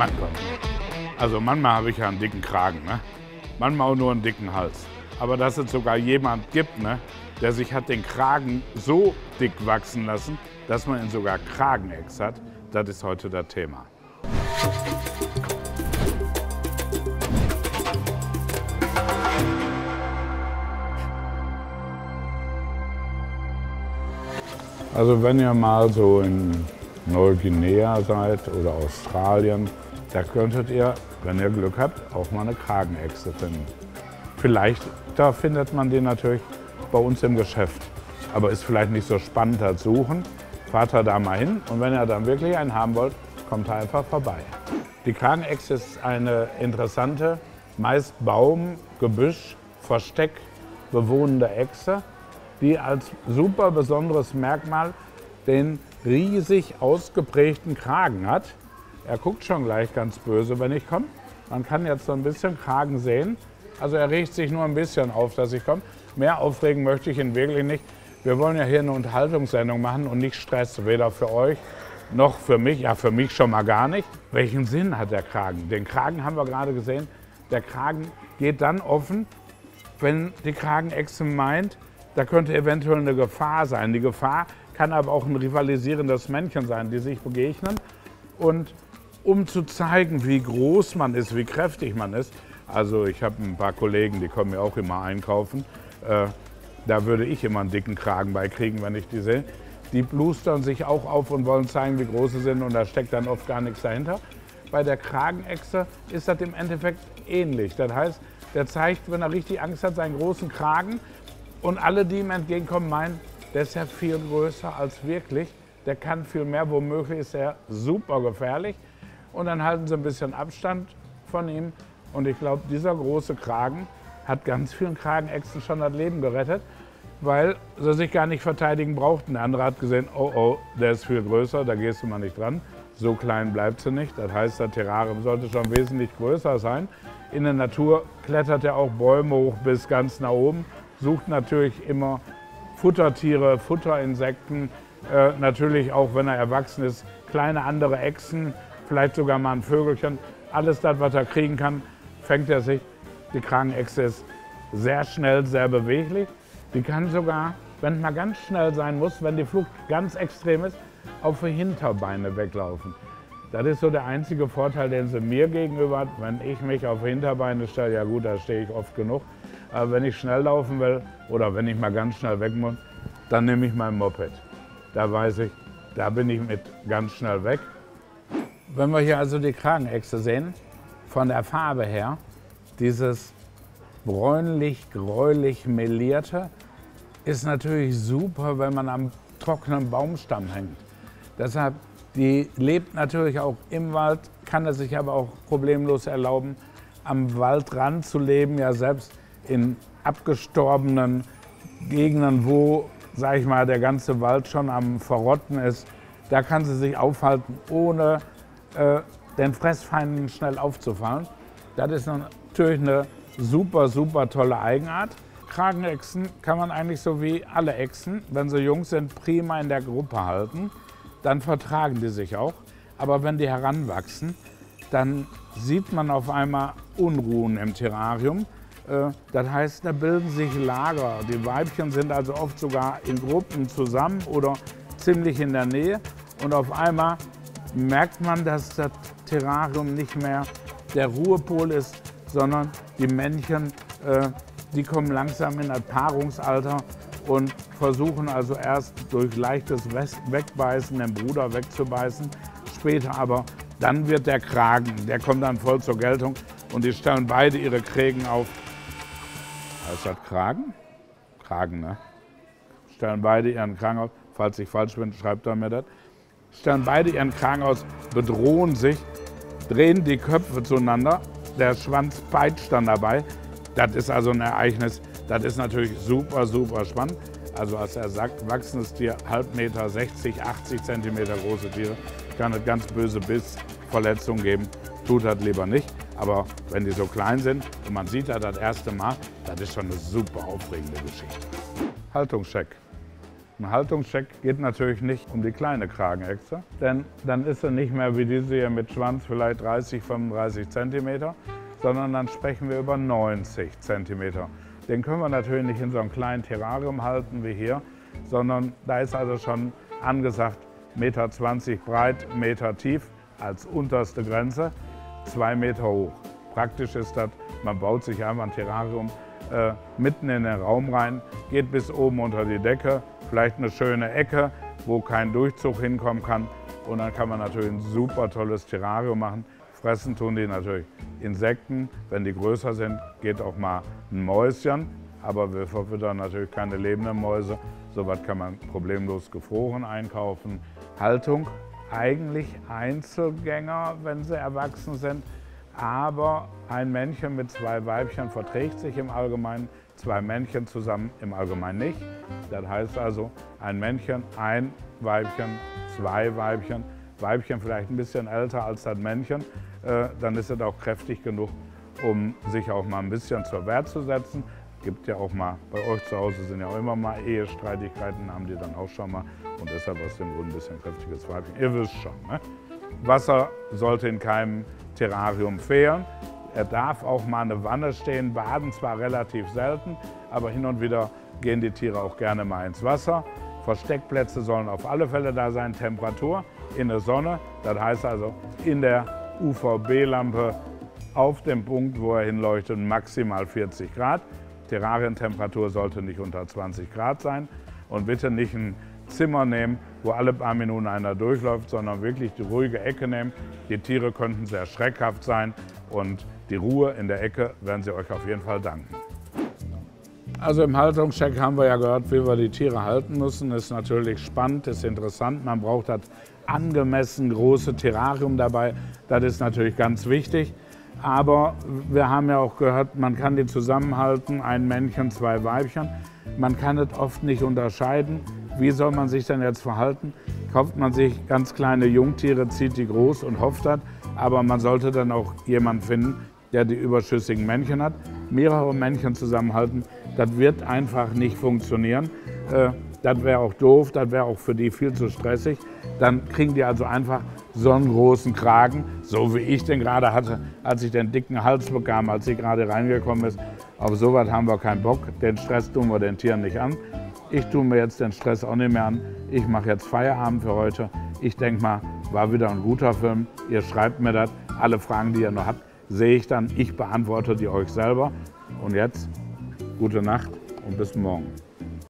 Mein Gott. Also manchmal habe ich ja einen dicken Kragen, ne? Manchmal auch nur einen dicken Hals. Aber dass es sogar jemand gibt, ne, der sich hat den Kragen so dick wachsen lassen, dass man ihn sogar Kragenechse hat, das ist heute das Thema. Also wenn ihr mal so in Neuguinea seid oder Australien, da könntet ihr, wenn ihr Glück habt, auch mal eine Kragenechse finden. Vielleicht, da findet man den natürlich bei uns im Geschäft, aber ist vielleicht nicht so spannend zu suchen. Fahrt da mal hin und wenn ihr dann wirklich einen haben wollt, kommt da einfach vorbei. Die Kragenechse ist eine interessante, meist Baum-, Gebüsch-, Versteck bewohnende Echse, die als super besonderes Merkmal den riesig ausgeprägten Kragen hat. Er guckt schon gleich ganz böse, wenn ich komme. Man kann jetzt so ein bisschen Kragen sehen. Also er regt sich nur ein bisschen auf, dass ich komme. Mehr aufregen möchte ich ihn wirklich nicht. Wir wollen ja hier eine Unterhaltungssendung machen und nicht Stress, weder für euch noch für mich. Ja, für mich schon mal gar nicht. Welchen Sinn hat der Kragen? Den Kragen haben wir gerade gesehen. Der Kragen geht dann offen, wenn die Kragenechse meint, da könnte eventuell eine Gefahr sein. Die Gefahr kann aber auch ein rivalisierendes Männchen sein, die sich begegnen. Und um zu zeigen, wie groß man ist, wie kräftig man ist, also ich habe ein paar Kollegen, die kommen ja auch immer einkaufen, da würde ich immer einen dicken Kragen beikriegen, wenn ich die sehe. Die blustern sich auch auf und wollen zeigen, wie groß sie sind und da steckt dann oft gar nichts dahinter. Bei der Kragenechse ist das im Endeffekt ähnlich. Das heißt, der zeigt, wenn er richtig Angst hat, seinen großen Kragen und alle, die ihm entgegenkommen, meinen, der ist ja viel größer als wirklich, der kann viel mehr, womöglich ist er super gefährlich und dann halten sie ein bisschen Abstand von ihm. Und ich glaube, dieser große Kragen hat ganz vielen Kragenechsen schon das Leben gerettet, weil sie sich gar nicht verteidigen brauchten. Der andere hat gesehen, oh, oh, der ist viel größer, da gehst du mal nicht dran. So klein bleibt sie nicht. Das heißt, das Terrarium sollte schon wesentlich größer sein. In der Natur klettert er auch Bäume hoch bis ganz nach oben, sucht natürlich immer Futtertiere, Futterinsekten, natürlich auch, wenn er erwachsen ist, kleine andere Echsen, vielleicht sogar mal ein Vögelchen. Alles das, was er kriegen kann, fängt er sich. Die Kragenechse ist sehr schnell, sehr beweglich. Die kann sogar, wenn es mal ganz schnell sein muss, wenn die Flucht ganz extrem ist, auf die Hinterbeine weglaufen. Das ist so der einzige Vorteil, den sie mir gegenüber hat. Wenn ich mich auf die Hinterbeine stelle, ja gut, da stehe ich oft genug. Aber wenn ich schnell laufen will oder wenn ich mal ganz schnell weg muss, dann nehme ich mein Moped. Da weiß ich, da bin ich mit ganz schnell weg. Wenn wir hier also die Kragenechse sehen, von der Farbe her, dieses bräunlich-gräulich-melierte ist natürlich super, wenn man am trockenen Baumstamm hängt. Deshalb, die lebt natürlich auch im Wald, kann es sich aber auch problemlos erlauben, am Waldrand zu leben, ja selbst in abgestorbenen Gegenden, wo, sag ich mal, der ganze Wald schon am Verrotten ist. Da kann sie sich aufhalten, ohne den Fressfeinden schnell aufzufallen. Das ist natürlich eine super, super tolle Eigenart. Kragenechsen kann man eigentlich so wie alle Echsen, wenn sie jung sind, prima in der Gruppe halten. Dann vertragen die sich auch. Aber wenn die heranwachsen, dann sieht man auf einmal Unruhen im Terrarium. Das heißt, da bilden sich Lager. Die Weibchen sind also oft sogar in Gruppen zusammen oder ziemlich in der Nähe. Und auf einmal merkt man, dass das Terrarium nicht mehr der Ruhepol ist, sondern die Männchen, die kommen langsam in das Paarungsalter und versuchen also erst durch leichtes Wegbeißen den Bruder wegzubeißen. Später aber, dann wird der Kragen, der kommt dann voll zur Geltung und die stellen beide ihre Krägen auf. Ist das Kragen? Kragen, ne? Stellen beide ihren Kragen auf. Falls ich falsch bin, schreibt er mir das. Stellen beide ihren Kragen aus, bedrohen sich, drehen die Köpfe zueinander, der Schwanz peitscht dann dabei. Das ist also ein Ereignis, das ist natürlich super, super spannend. Also als er sagt, wachsendes Tier, halb Meter, 60, 80 Zentimeter große Tiere, kann es ganz böse Bissverletzungen geben, tut das lieber nicht. Aber wenn die so klein sind und man sieht das erste Mal, das ist schon eine super aufregende Geschichte. Haltungscheck. Ein Haltungscheck geht natürlich nicht um die kleine Kragenechse, denn dann ist sie nicht mehr wie diese hier mit Schwanz vielleicht 30, 35 cm, sondern dann sprechen wir über 90 cm. Den können wir natürlich nicht in so einem kleinen Terrarium halten wie hier, sondern da ist also schon angesagt 1,20 Meter breit, 1 Meter tief als unterste Grenze, 2 Meter hoch. Praktisch ist das, man baut sich einfach ein Terrarium mitten in den Raum rein, geht bis oben unter die Decke, vielleicht eine schöne Ecke, wo kein Durchzug hinkommen kann. Und dann kann man natürlich ein super tolles Terrarium machen. Fressen tun die natürlich Insekten. Wenn die größer sind, geht auch mal ein Mäuschen. Aber wir verfüttern natürlich keine lebenden Mäuse. Sowas kann man problemlos gefroren einkaufen. Haltung, eigentlich Einzelgänger, wenn sie erwachsen sind. Aber ein Männchen mit zwei Weibchen verträgt sich im Allgemeinen, zwei Männchen zusammen im Allgemeinen nicht. Das heißt also, ein Männchen, ein Weibchen, zwei Weibchen, Weibchen vielleicht ein bisschen älter als das Männchen, dann ist es auch kräftig genug, um sich auch mal ein bisschen zur Wehr zu setzen. Gibt ja auch mal, bei euch zu Hause sind ja auch immer mal Ehestreitigkeiten, haben die dann auch schon mal. Und deshalb aus dem Grund ein bisschen kräftiges Weibchen. Ihr wisst schon, ne? Wasser sollte in keinem Terrarium fehlen. Er darf auch mal eine Wanne stehen, baden zwar relativ selten, aber hin und wieder gehen die Tiere auch gerne mal ins Wasser. Versteckplätze sollen auf alle Fälle da sein, Temperatur in der Sonne, das heißt also in der UVB-Lampe auf dem Punkt, wo er hinleuchtet, maximal 40 Grad. Terrarientemperatur sollte nicht unter 20 Grad sein und bitte nicht ein Zimmer nehmen, wo alle paar Minuten einer durchläuft, sondern wirklich die ruhige Ecke nehmen. Die Tiere könnten sehr schreckhaft sein und die Ruhe in der Ecke werden sie euch auf jeden Fall danken. Also im Haltungscheck haben wir ja gehört, wie wir die Tiere halten müssen. Ist natürlich spannend, ist interessant. Man braucht das angemessen große Terrarium dabei. Das ist natürlich ganz wichtig. Aber wir haben ja auch gehört, man kann die zusammenhalten, ein Männchen, zwei Weibchen. Man kann es oft nicht unterscheiden. Wie soll man sich denn jetzt verhalten? Kauft man sich ganz kleine Jungtiere, zieht die groß und hofft das. Aber man sollte dann auch jemanden finden, der die überschüssigen Männchen hat. Mehrere Männchen zusammenhalten, das wird einfach nicht funktionieren. Das wäre auch doof, das wäre auch für die viel zu stressig. Dann kriegen die also einfach so einen großen Kragen, so wie ich den gerade hatte, als ich den dicken Hals bekam, als sie gerade reingekommen ist. Auf sowas haben wir keinen Bock, den Stress tun wir den Tieren nicht an. Ich tue mir jetzt den Stress auch nicht mehr an. Ich mache jetzt Feierabend für heute. Ich denke mal, war wieder ein guter Film. Ihr schreibt mir das. Alle Fragen, die ihr noch habt, sehe ich dann. Ich beantworte die euch selber. Und jetzt, gute Nacht und bis morgen.